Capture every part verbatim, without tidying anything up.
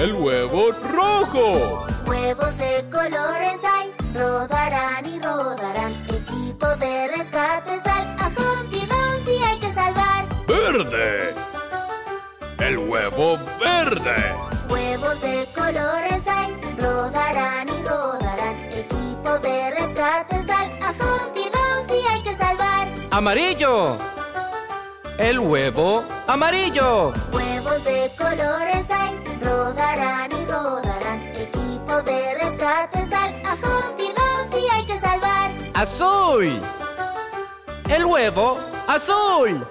el huevo rojo. Huevos de colores hay, rodarán y rodarán. Equipo de rescate, sal, a Humpty Dumpty hay que salvar. Verde, el huevo verde. Huevos de colores hay, rodarán y rodarán. Equipo de rescate, sal, a Humpty Dumpty hay que salvar. Amarillo, el huevo amarillo. Huevos de colores hay, rodarán y rodarán. Equipo de rescate, sal, a Humpty Dumpty hay que salvar. Azul, el huevo azul.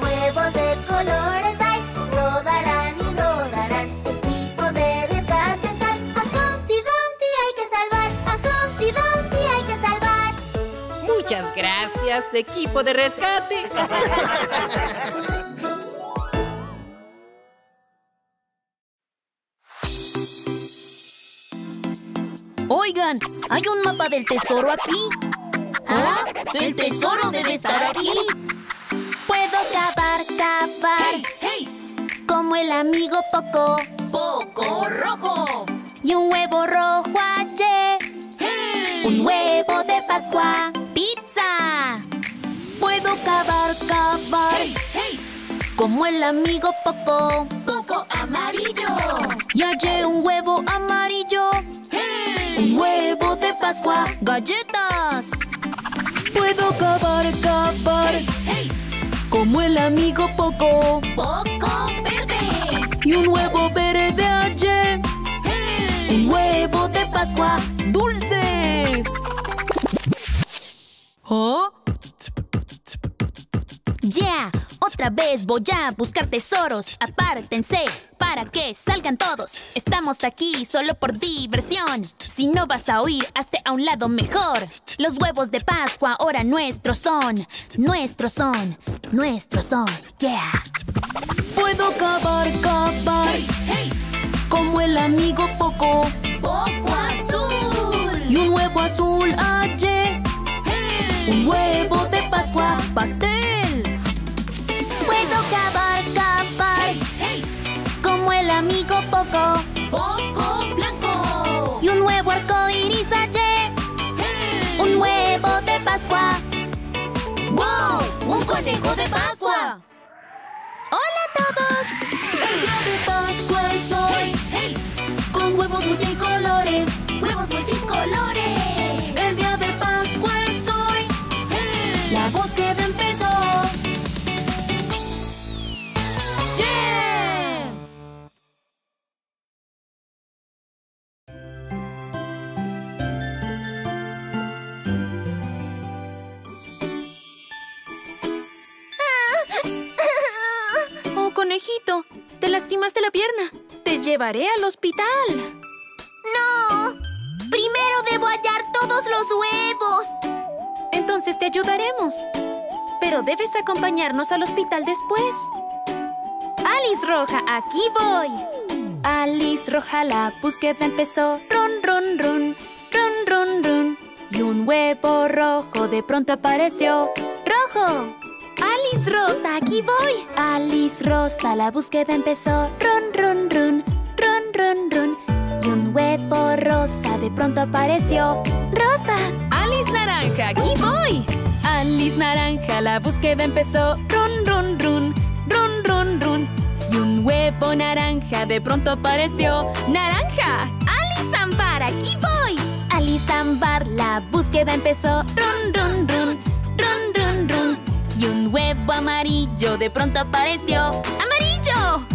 Huevos de colores hay, rodarán y rodarán. Equipo de rescate, sal, a Humpty Dumpty hay que salvar. A Humpty Dumpty hay que salvar. Muchas gracias, equipo de rescate. Oigan, hay un mapa del tesoro aquí. ¿Ah? El tesoro debe estar aquí. Puedo cavar, cavar. Hey, hey. Como el amigo Poco. Poco rojo. Y un huevo rojo hallé. Hey. Un huevo de Pascua. Pizza. Puedo cavar, cavar. Hey, hey. Como el amigo Poco. Poco amarillo. Y hallé un huevo amarillo. Hey. Un huevo de Pascua. Galletas. Puedo cavar, cavar. Hey, hey. Como el amigo Poco. Poco verde. Y un huevo verde hallé. Hey. Un huevo de Pascua dulce. ¿Oh? Ya, yeah. Otra vez voy a buscar tesoros. Apártense para que salgan todos. Estamos aquí solo por diversión. Si no vas a huir, hazte a un lado mejor. Los huevos de Pascua ahora nuestros son. Nuestros son, nuestros son, yeah. Puedo cavar, cavar. Hey, hey. Como el amigo Poco. Poco azul. Y un huevo azul hallé. Hey. Un huevo de Pascua pastel. Puedo cavar, cavar. Hey, hey. Como el amigo Poco. Poco blanco. Y un huevo arcoíris hallé. Hey. Un huevo de Pascua. ¡Wow! ¡Un conejo de Pascua! ¡Hola a todos! El día de Pascua es hoy. Hey, hey. Con huevos multicolores. ¡Huevos multicolores! El día de Pascua es hoy. Hey. La búsqueda empezó. Conejito, te lastimaste la pierna. Te llevaré al hospital. ¡No! Primero debo hallar todos los huevos. Entonces te ayudaremos. Pero debes acompañarnos al hospital después. Alice Roja, aquí voy. Alice Roja, la búsqueda empezó. Run, run, run, run, run, run. Y un huevo rojo de pronto apareció. ¡Rojo! Alice Rosa, aquí voy. Alice Rosa, la búsqueda empezó. Run, run, run, run, run, run. Y un huevo rosa de pronto apareció. ¡Rosa! Alice Naranja, aquí voy. Alice Naranja, la búsqueda empezó. Run, run, run, run, run, run. Y un huevo naranja de pronto apareció. ¡Naranja! Alice Ambar, aquí voy. Alice Ambar, la búsqueda empezó. Run, run, run, run, run, run. Y un huevo amarillo de pronto apareció. ¡Amarillo!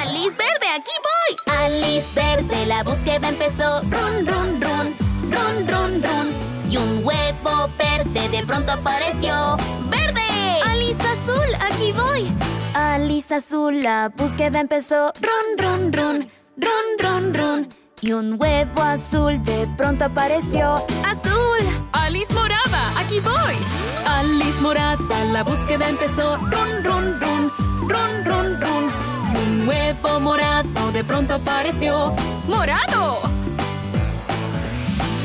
¡Alice verde! ¡Aquí voy! Alice verde, la búsqueda empezó. Run, run, run, run, run, run. Y un huevo verde de pronto apareció. ¡Verde! Alice azul, aquí voy. Alice azul, la búsqueda empezó. Run, run, run, run, run, run. Y un huevo azul de pronto apareció. ¡Azul! Alice Morada, aquí voy. Alice Morada, la búsqueda empezó. Run, run, run, run, run, run. Un huevo morado de pronto apareció. ¡Morado!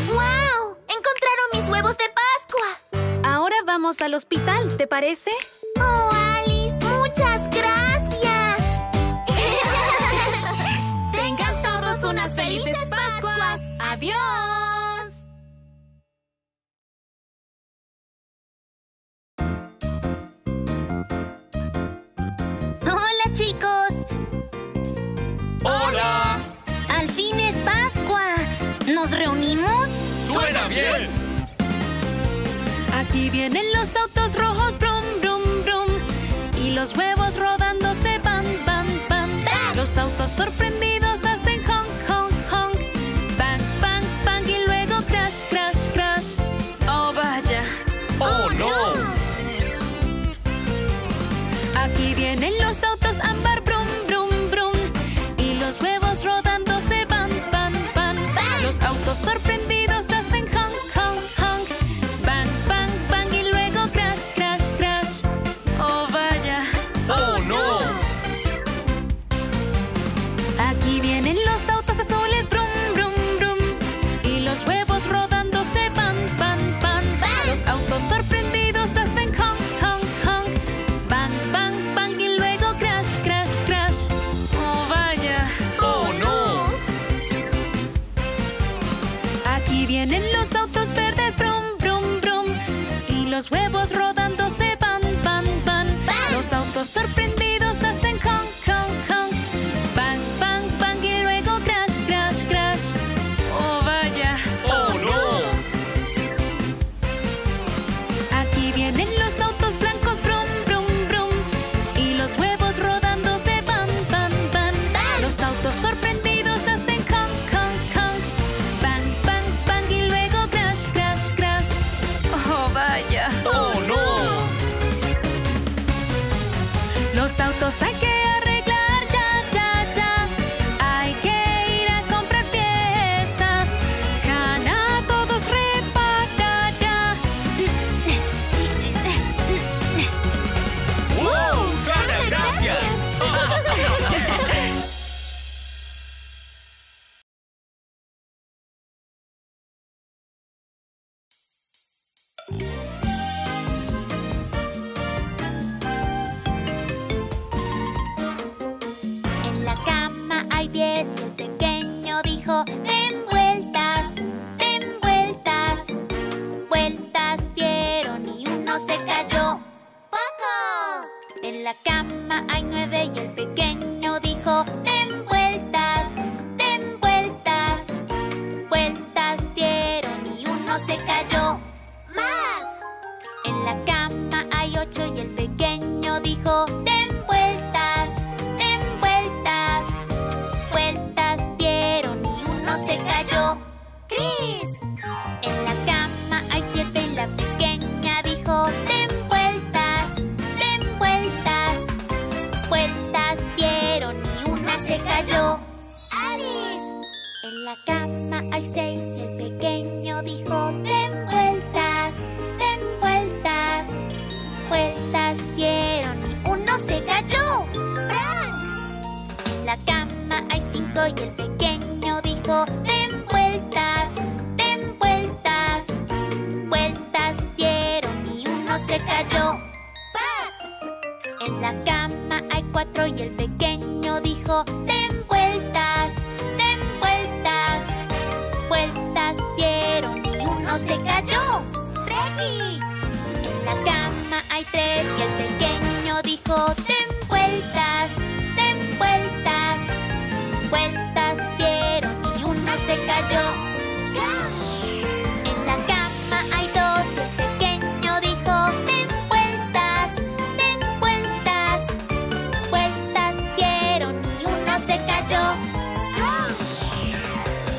¡Wow! ¡Encontraron mis huevos de pan! vamos al hospital, ¿te parece? ¡Oh, Alice! ¡Muchas gracias! ¡Tengan todos unas felices Pascuas! ¡Adiós! ¿Nos reunimos? ¡Suena bien! Aquí vienen los autos rojos, brum, brum, brum. Y los huevos rodando se van, van, van. ¡Bam! Los autos sorprendidos hacen honk, honk, honk. Bang, bang, bang y luego crash, crash, crash. ¡Oh, vaya! ¡Oh, no! Aquí vienen los autos ámbar, brum, brum, brum. Y los huevos rodando se van, van, van. ¡Bam! Los autos sorprendidos hacen honk, honk, honk. Bang, bang, bang y luego crash, crash, crash. ¡Oh, vaya! ¡Oh, no! Aquí vienen los autos azules, brum, brum, brum. Y los huevos rodando se van, van, van. ¡Bang! Los autos sorprendidos hacen honk, honk, honk. Bang, bang, bang y luego crash, crash, crash. ¡Oh, vaya! ¡Oh, no! Aquí vienen los autos verdes, brum, brum, brum. Y los huevos rodando se van, van, van. ¡Bam! Los autos sorprendidos hacen honk, honk, honk. Bang, bang, bang y luego crash, crash, crash. ¡Oh, vaya! ¡Oh, no! Aquí vienen los autos blancos, brum, brum, brum. Y los huevos rodando se van, van, van. ¡Bam! Los autos sorprendidos hacen honk, honk, honk. Bang, bang, bang y luego crash, crash, crash. ¡Oh, vaya! ¡Oh, no! Los autos hay que arreglar ya, ya, ya. Hay que ir a comprar piezas. Jana todos reparará. ¡Wow! ¡Gana, gracias! En la cama hay diez, el pequeño dijo: den vueltas, den vueltas. Vueltas dieron y uno se cayó. ¡Poco! En la cama hay nueve y el pequeño dijo: den vueltas, den vueltas. Vueltas dieron y uno se cayó. ¡Max! En la cama hay ocho y el pequeño dijo: den vueltas, den vueltas. Vueltas dieron y uno se cayó. ¡Cris! En la cama hay siete y la pequeña dijo: den vueltas, den vueltas. Vueltas dieron y una se cayó. ¡Alice! En la cama hay seis y el pequeño dijo: den vueltas, den vueltas. Vueltas dieron y uno se cayó. ¡Frank! En la cama hay cinco y el pequeño dijo: den vueltas, den vueltas. Vueltas dieron y uno se cayó. ¡Pat! En la cama hay cuatro y el pequeño dijo: den vueltas, den vueltas. Vueltas dieron y uno se cayó. ¡Reggie! En la cama hay tres y el pequeño dijo: den vueltas, den vueltas. Vueltas dieron y uno se cayó. En la cama hay dos y el pequeño dijo: den vueltas, den vueltas. Vueltas dieron y uno se cayó.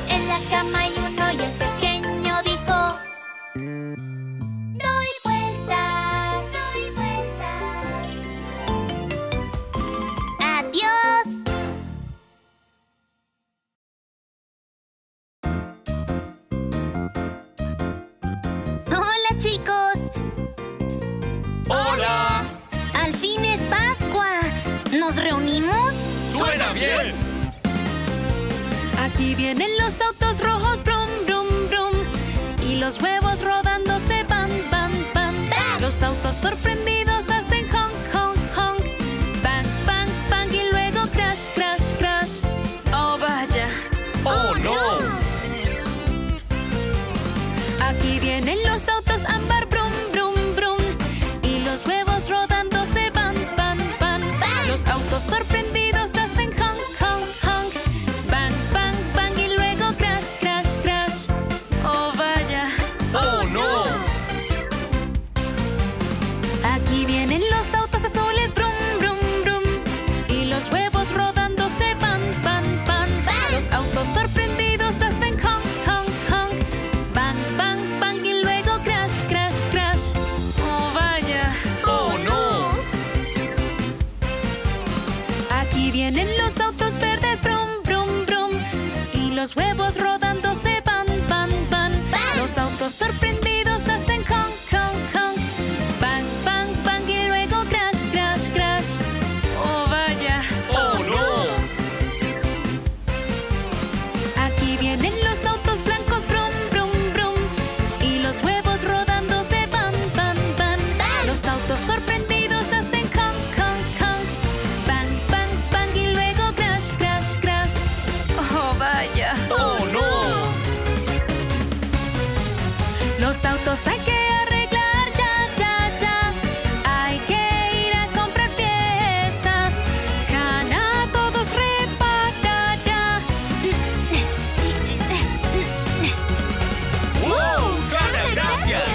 En la cama hay uno y el pequeño dijo: doy vueltas, doy vueltas. ¡Adiós! ¡Hola, chicos! ¡Hola! ¡Al fin es Pascua! ¿Nos reunimos? ¡Suena bien! Aquí vienen los autos rojos, brum, brum, brum. Y los huevos rodando se van, van, van. ¡Bam! Los Los autos sorprendidos hacen honk, honk, honk. Bang, bang, bang y luego crash, crash, crash. ¡Oh, vaya! ¡Oh, oh no! no! Aquí vienen los autos Ambar, brum, brum, brum. Y los huevos rodando se van, van, van. Bang. Los autos sorprendidos hacen honk, honk, honk. Bang, bang, bang y luego crash, crash, crash. ¡Oh, vaya! ¡Oh, no! no! Aquí vienen los autos azules, brum, brum, brum. Y los huevos rodando se van, van, van. Los autos sorprendidos hacen honk, honk, honk. Bang, bang, bang y luego crash, crash, crash. ¡Oh, vaya! ¡Oh, no! Aquí vienen los autos verdes, brum, brum, brum. Y los huevos rodando se van, van, van. Los autos sorprendidos hacen honk, honk, honk. Bang, bang, bang y luego crash, crash, crash. ¡Oh, vaya! ¡Oh, no! Aquí vienen los autos blancos, brum, brum, brum. Y los huevos rodando se van, van, van. Los autos sorprendidos hacen honk, honk, honk. Bang, bang, bang y luego crash, crash, crash. ¡Oh, vaya! ¡Oh, no! Los autos hay que arreglar ya, ya, ya. Hay que ir a comprar piezas. Jana todos reparará. ¡Wow! ¡Jana, gracias!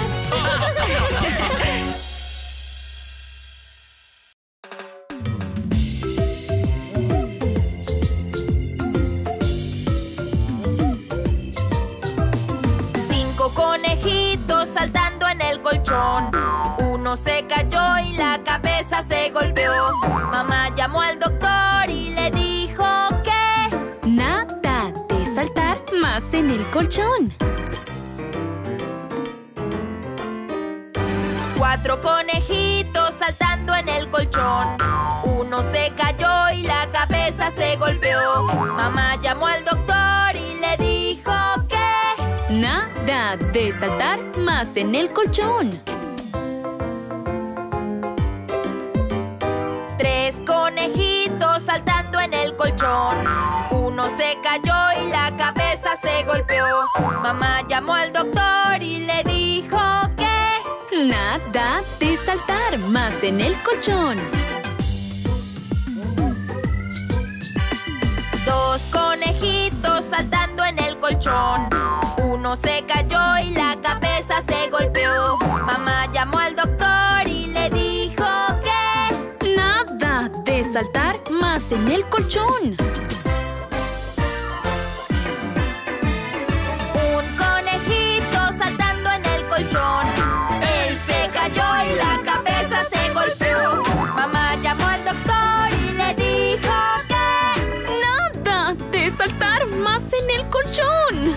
Cinco conejitos saltando en el colchón. Uno se cayó y la cabeza se golpeó. Mamá llamó al doctor y le dijo que nada de saltar más en el colchón. Cuatro conejitos saltando en el colchón. Uno se cayó y la cabeza se golpeó. Mamá llamó al doctor y le dijo que nada de saltar más en el colchón. Tres conejitos saltando en el colchón. Uno se cayó y la cabeza se golpeó. Mamá llamó al doctor y le dijo que nada de saltar más en el colchón. Dos conejitos saltando en el colchón. Uno se cayó y la cabeza se golpeó. Mamá llamó al doctor y le dijo que nada de saltar más en el colchón. Un conejito saltando en el colchón. Y la cabeza se golpeó. Mamá llamó al doctor y le dijo que nada de saltar más en el colchón.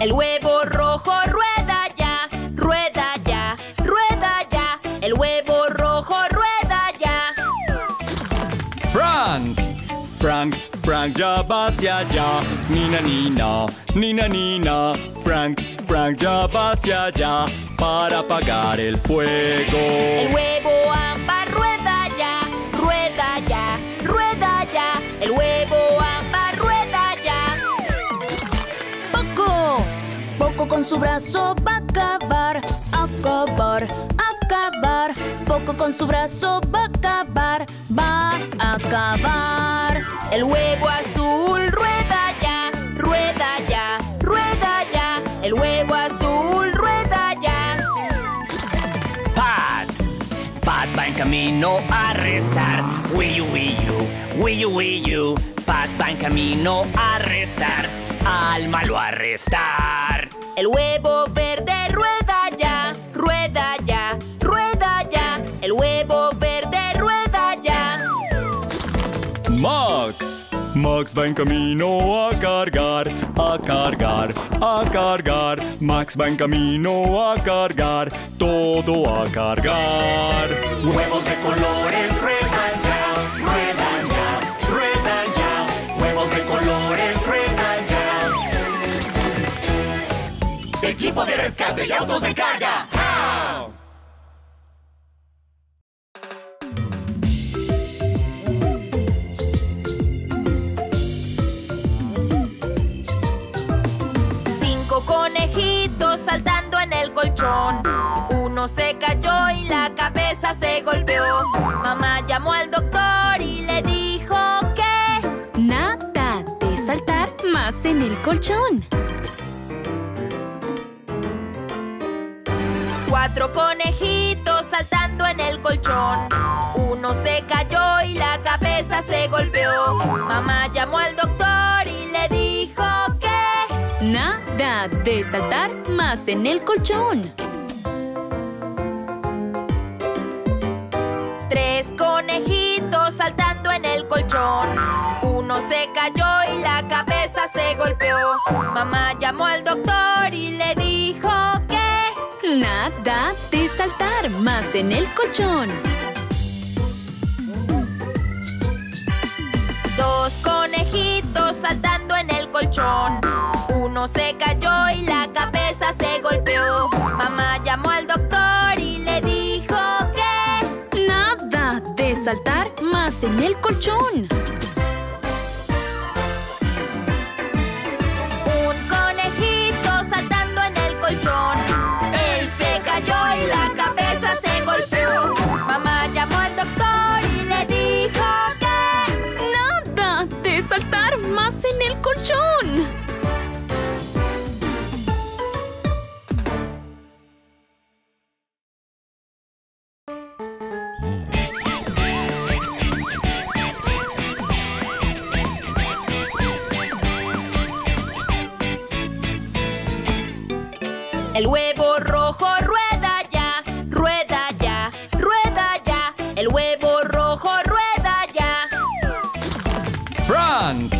El huevo rojo rueda. Frank, Frank, ya va hacia allá. Nina, Nina, Nina, Nina. Frank, Frank, ya va hacia allá para apagar el fuego. El huevo ámbar rueda ya, rueda ya, rueda ya. El huevo ámbar rueda ya. Poco, Poco con su brazo va a acabar, acabar, acabar. Poco con su brazo va a acabar, va a acabar. El huevo azul rueda ya, rueda ya, rueda ya. El huevo azul rueda ya. Pat, Pat va en camino a restar. Wiyu, wiyu, wiyu, wiyu. Pat va en camino a restar. Al malo arrestar. El huevo verde rueda ya, rueda ya, rueda ya. El huevo verde rueda ya. Max, Max Max va en camino a cargar, a cargar, a cargar. Max va en camino a cargar, todo a cargar. Huevos de colores ruedan ya, ruedan ya, ruedan ya. Huevos de colores ruedan ya. Equipo de rescate y autos de carga. ¡Ja! Saltando en el colchón, uno se cayó y la cabeza se golpeó. Mamá llamó al doctor y le dijo que nada de saltar más en el colchón. Cuatro conejitos saltando en el colchón, uno se cayó y la cabeza se golpeó. Mamá llamó al doctor y le dijo que nada de saltar más en el colchón. Tres conejitos saltando en el colchón, uno se cayó y la cabeza se golpeó. Mamá llamó al doctor y le dijo que nada de saltar más en el colchón. Dos conejitos saltando en el colchón, uno se cayó y la cabeza se golpeó. Mamá llamó al doctor y le dijo que nada de saltar más en el colchón. Un conejito saltando en el colchón, él se cayó y la cabeza se golpeó. Mamá llamó al doctor y le dijo que nada de saltar más en el colchón. El huevo rojo rueda ya, rueda ya, rueda ya. El huevo rojo rueda ya. Frank,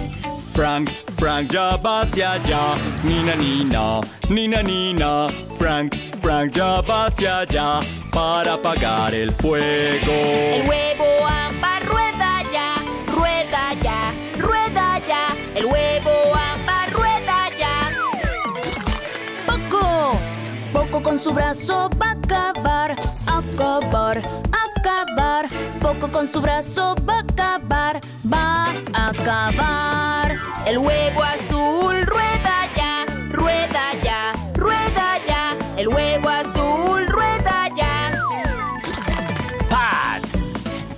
Frank, Frank ya va hacia allá. Nina, Nina, Nina, Nina. Frank, Frank ya va hacia allá para apagar el fuego. El huevo ámbar rueda ya, rueda ya, rueda ya. El huevo ámbar rueda ya. ¡Poco! Poco con su brazo va a acabar, acabar, acabar. Poco con su brazo va a acabar, va a acabar. El huevo azul rueda ya, rueda ya, rueda ya. El huevo azul rueda ya. Pat,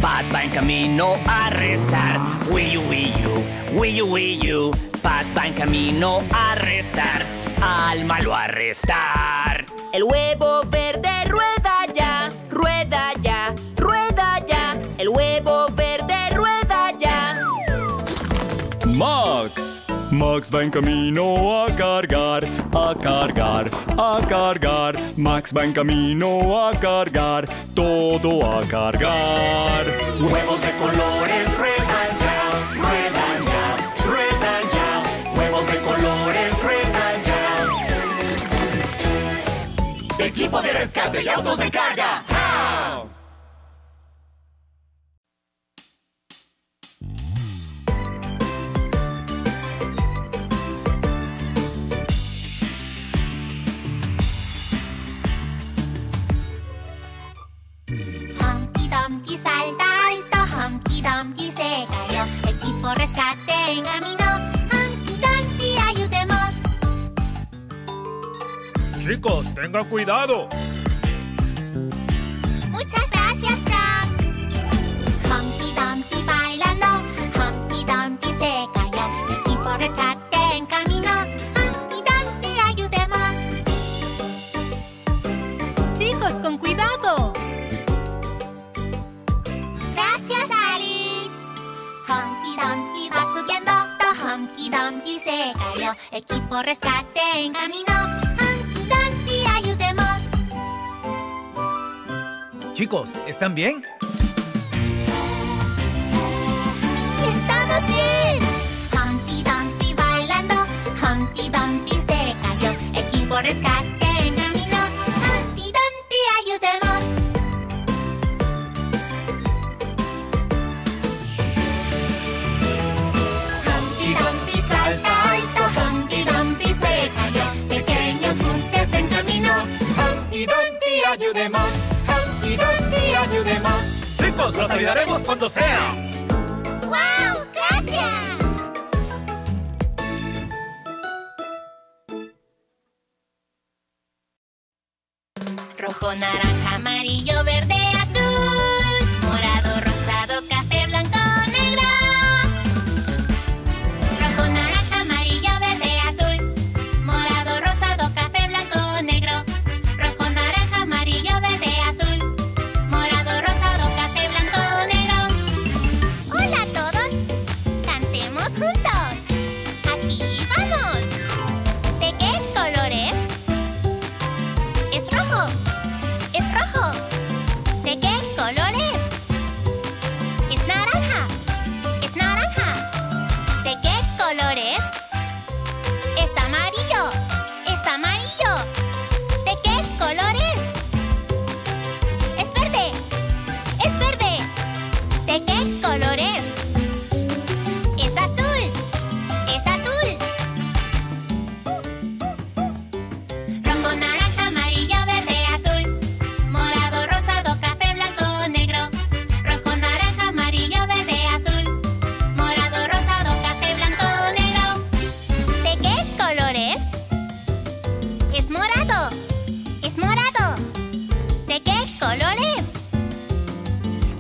Pat va en camino a restar. Wiyu, wiyu, wiyu, wiyu. Pat va en camino a restar. Al malo arrestar. El huevo verde rueda ya, rueda ya, rueda ya. El huevo verde rueda ya. Max, Max va en camino a cargar, a cargar, a cargar. Max va en camino a cargar, todo a cargar. Huevos de colores ruedan ya, ruedan ya, ruedan ya. Huevos de colores ruedan. Equipo de rescate y autos de carga. ¡Ja! Humpty Dumpty salta alto, Humpty Dumpty se cayó. Equipo rescate en camino. Chicos, tengan cuidado. Muchas gracias, Frank. Humpty Dumpty bailando, Humpty Dumpty se cayó. Equipo rescate en camino. Humpty Dumpty, ayudemos. Chicos, con cuidado. Gracias, Alice. Humpty Dumpty va subiendo, Humpty Dumpty se cayó. Equipo rescate en camino. Chicos, ¿están bien? ¡Estamos bien! Dumpty se cayó. Equipo Rescate en camino. Humpty Dumpty, ayudemos. Humpty Dumpty salta alto. Humpty Dumpty se cayó. Pequeños buses en camino. Humpty Dumpty, ayudemos. Humpty Dumpty, ayudemos. Chicos, los ayudaremos cuando sea. ¡Wow! ¡Gracias! Rojo, naranja, amarillo, verde, azul, morado, rosado, café, blanco, negro. Rojo, naranja, amarillo, verde, azul, morado, rosado, café, blanco, negro. Rojo, naranja, amarillo, verde, azul, morado, rosado, café, blanco, negro. Hola a todos, cantemos juntos. Aquí vamos. ¿De qué color es? Es rojo. ¿De qué color es? Es naranja. Es naranja. ¿De qué color es? Es amarillo. Es amarillo. ¿De qué color es? Es verde. Es verde. ¿De qué color es? Es azul. Es azul. Rojo, naranja, amarillo, verde, azul. Morado, rosado, café, blanco, negro. Rojo, naranja, amarillo, verde, azul. Morado, rosado, café, blanco, negro. ¿De qué color es? Es morado. Es morado. ¿De qué color es?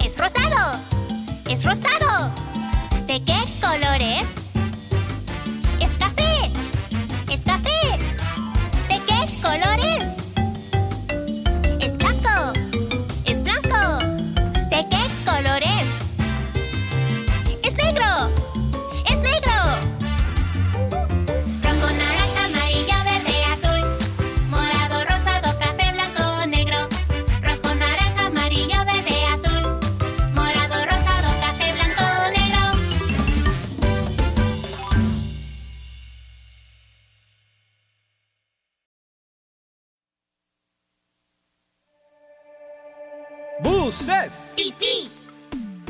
Es rosado. Es rosado. ¿De qué color es? Es café. Es café. ¿De qué color es? Es blanco. Es blanco. ¿De qué color es? Es negro. Es negro. Rojo, naranja, amarillo, verde, azul. Morado, rosado, café, blanco, negro. Rojo, naranja, amarillo, verde, azul. Morado, rosado, café, blanco, negro. ¡Buses! Pipí.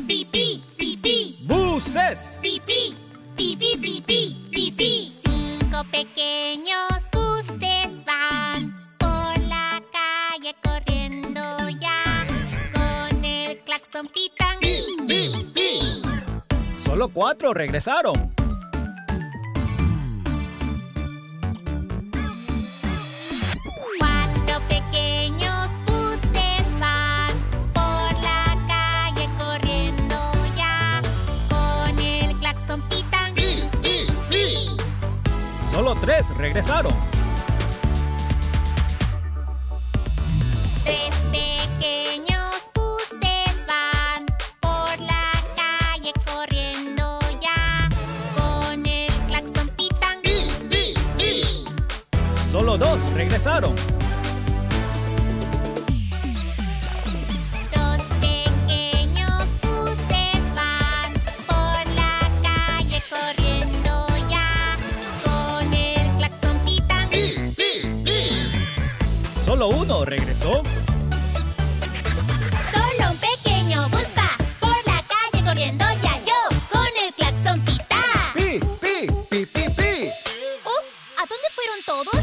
Pipí. Pipí. ¡Buses! Pipí, pipí, pipí, pipí. Cinco pequeños buses van por la calle corriendo ya. Con el claxon pitan. Solo cuatro regresaron. Cuatro pequeños buses van por la calle corriendo ya. Con el claxon pitan. Solo tres regresaron. Tres pequeños buses van por la calle corriendo ya. Con el claxon pitan. Solo dos regresaron. Los pequeños buses van por la calle corriendo ya. Con el claxon pitan. Solo uno regresó. Solo un pequeño bus va por la calle corriendo ya. Yo con el claxon pitan. Pi, pi, pi, pi, pi. Oh, ¿a dónde fueron todos?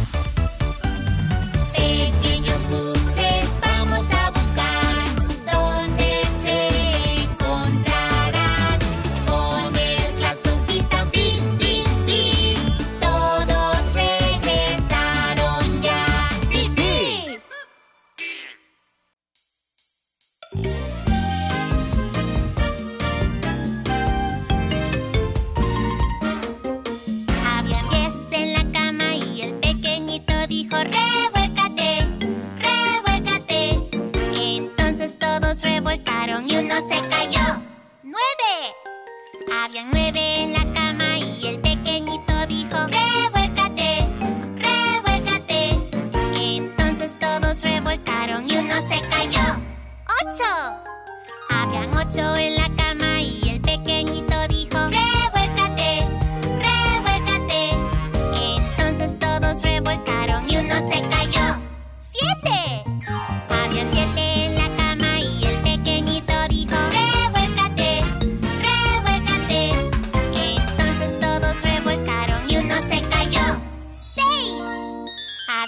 Pequeños buses vamos a buscar donde se encontrarán con el claxon pitan. Pi, pi, pi. Todos regresaron ya. Pi, pi. Había diez en la cama y el pequeño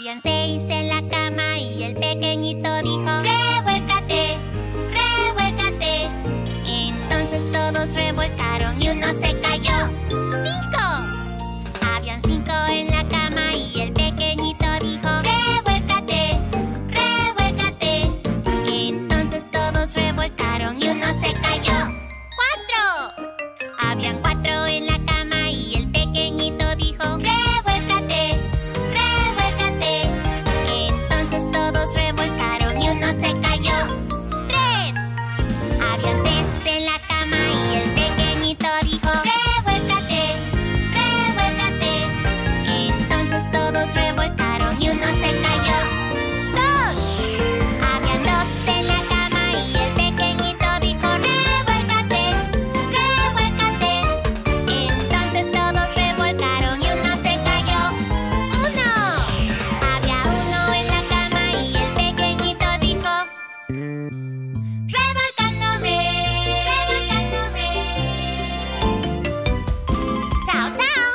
Habían seis en la cama y el pequeñito dijo: revuélcate, revuélcate. Entonces todos revolcaron y uno se cayó. ¡Cinco! Habían cinco en la cama y el pequeñito dijo: revuélcate, revuélcate. Entonces todos revolcaron y uno se cayó. ¡Cuatro! Habían cuatro en la cama y el pequeñito dijo: revuélcate, revuélcate. Entonces todos revolcaron y uno se cayó. ¡Tres! Habían tres en la cama y el pequeñito dijo: revuélcate, revuélcate. Entonces todos revolcaron y uno se cayó. ¡Dos! Habían dos en la cama y el pequeñito dijo: revuélcate, revuélcate. Entonces todos revolcaron y uno se cayó. ¡Uno! Había uno en la cama y el pequeñito dijo: revolcándome, revolcándome. ¡Chao, chao!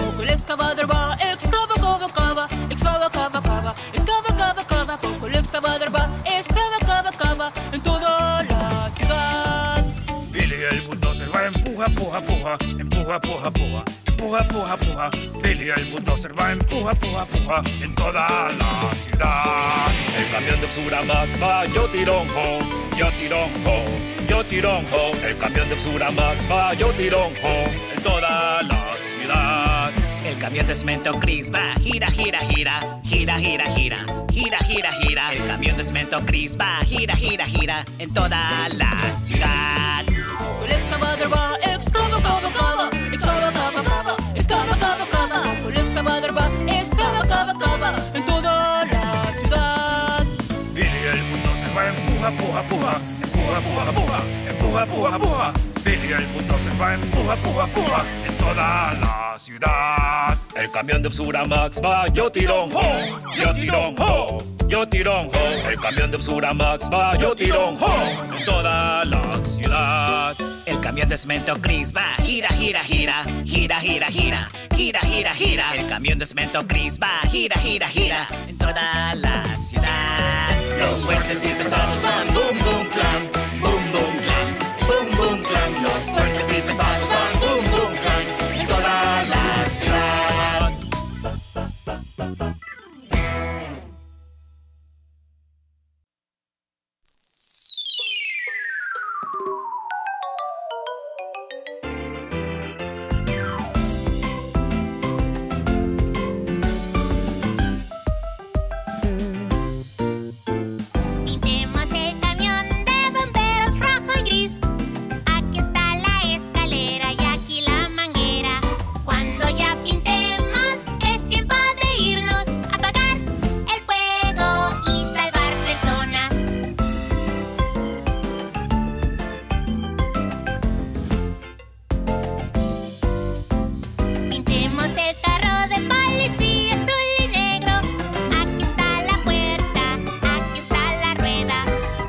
Poco el excavador va, excava, cava, cava, excava, cava, cava, excava, cava, cava. Poco el excavador va, excava, cava, cava, en toda la ciudad. Billy el bulldozer va, empuja, puja, puja, empuja, puja, puja, empuja, puja, puja. Billy el bulldozer va, empuja, puja, puja, en toda la ciudad. El camión de Obsura Max va, yo tironjo, yo tironjo, yo tironjo. El camión de Obsura Max va, yo tironjo, en toda la ciudad. El camión de cemento gris va, gira, gira, gira, gira, gira, gira, gira, gira, gira. El camión de cemento gris va, gira, gira, gira, en toda la ciudad. Poco el excavador va, excava, cava, cava, excava, cava, cava, excava, cava, cava. Poco el excavador va, excava, cava, cava, en toda la ciudad. Billy el bulldozer va, empuja, puja, puja, empuja, puja, puja, empuja, puja, puja. Billy el bulldozer va, empuja, puja, puja, en toda la ciudad. El camión de Obsura Max va, yo tironjo, yo tironjo, yo tironjo. El camión de Obsura Max va, yo tironjo, en toda la ciudad. El camión de cemento gris va, gira, gira, gira, gira, gira, gira, gira, gira, gira. El camión de cemento gris va, gira, gira, gira, en toda la ciudad. Los fuertes y pesados van, boom, boom, clang, boom, boom, clang, boom, boom, clang. Los fuertes y pesados van, boom, boom, clang, en toda la ciudad. Pintemos el camión de bomberos rojo y gris. Aquí está la escalera y aquí la manguera. Cuando ya pintemos, es tiempo de irnos a apagar el fuego y salvar personas. Pintemos el carro de policía azul y negro. Aquí está la puerta, aquí está la rueda.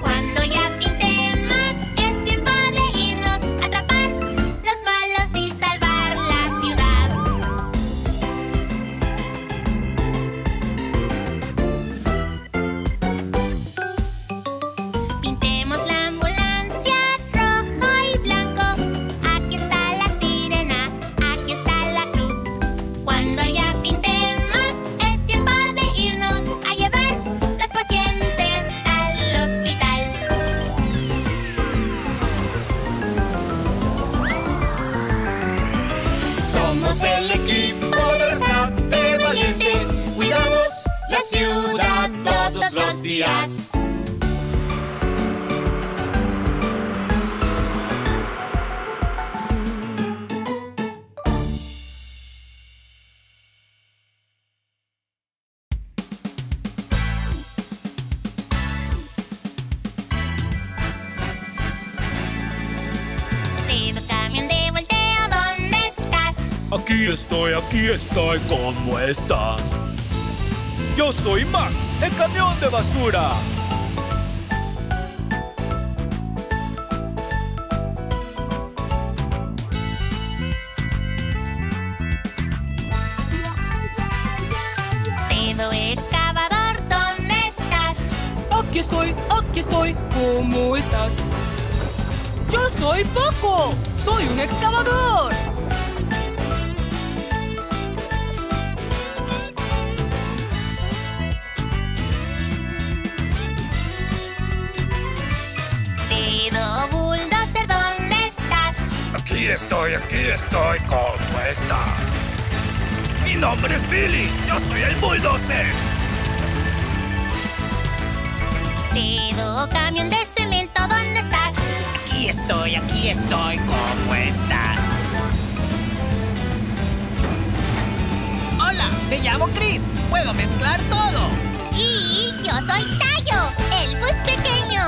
Cuando ya pintemos, es tiempo de irnos a atrapar los malos y salvar la ciudad. Pintemos la ambulancia rojo y blanco. Aquí está la sirena, aquí está la cruz. Cuando ya pintemos, es tiempo de irnos a llevar los pacientes al hospital. Somos el equipo de rescate valiente. Cuidamos la ciudad todos los días. Dedo camión de volteo, ¿dónde estás? Aquí estoy, aquí estoy, ¿cómo estás? Yo soy Max, el camión de basura. Dedo excavador, ¿dónde estás? Aquí estoy, aquí estoy. ¿Cómo estás? Yo soy Poco. Soy un excavador. Aquí estoy, aquí estoy, ¿cómo estás? Mi nombre es Billy, yo soy el bulldozer. Dedo camión de cemento, ¿dónde estás? Aquí estoy, aquí estoy, ¿cómo estás? Hola, me llamo Chris, puedo mezclar todo. Y yo soy Tayo, el bus pequeño.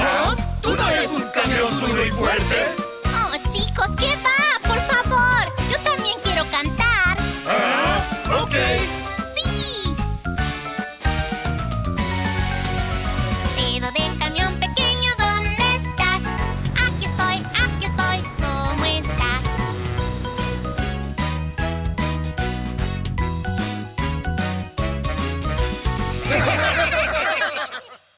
¿Ah? ¿Tú no eres un camión duro y fuerte?